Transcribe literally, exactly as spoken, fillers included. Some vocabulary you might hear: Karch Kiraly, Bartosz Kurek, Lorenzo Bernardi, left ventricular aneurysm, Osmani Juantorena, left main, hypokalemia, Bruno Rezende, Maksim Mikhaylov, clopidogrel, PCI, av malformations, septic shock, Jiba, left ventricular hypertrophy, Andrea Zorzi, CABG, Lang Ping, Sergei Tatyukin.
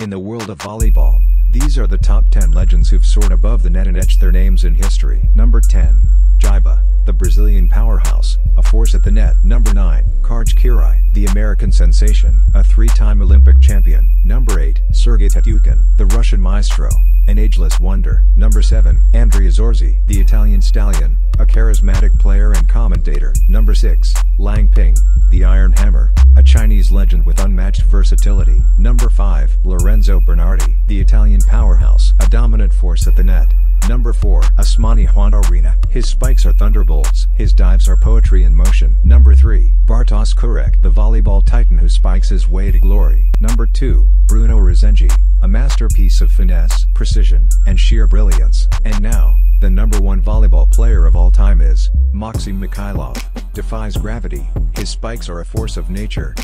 In the world of volleyball, these are the top ten legends who've soared above the net and etched their names in history. Number ten, Jiba, the Brazilian powerhouse, a force at the net. Number nine, Karch Kiraly, the American sensation, a three-time Olympic champion. Number eight, Sergei Tatyukin, the Russian maestro, an ageless wonder. Number seven, Andrea Zorzi, the Italian stallion, a charismatic player and commentator. Number six, Lang Ping, the Iron Hammer, a Chinese legend with unmatched versatility. Number five, Lorenzo Bernardi, the Italian powerhouse, a dominant force at the net. Number four, Osmani Juantorena, his spikes are thunderbolts, his dives are poetry in motion. Number three, Bartosz Kurek, the volleyball titan who spikes his way to glory. Number two, Bruno Rezende, a masterpiece of finesse, precision, and sheer brilliance. And now, the number one volleyball player of all time is Maksim Mikhaylov. Defies gravity, his spikes are a force of nature.